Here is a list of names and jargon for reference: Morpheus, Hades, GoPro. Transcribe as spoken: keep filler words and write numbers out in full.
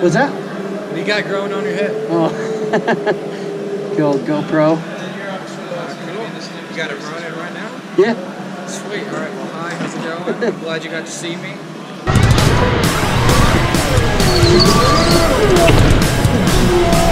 What's that? What do you got growing on your head? Oh, good old GoPro. Cool. You got it running right now? Yeah. Sweet. All right. Well, hi. How's it going? I'm glad you got to see me.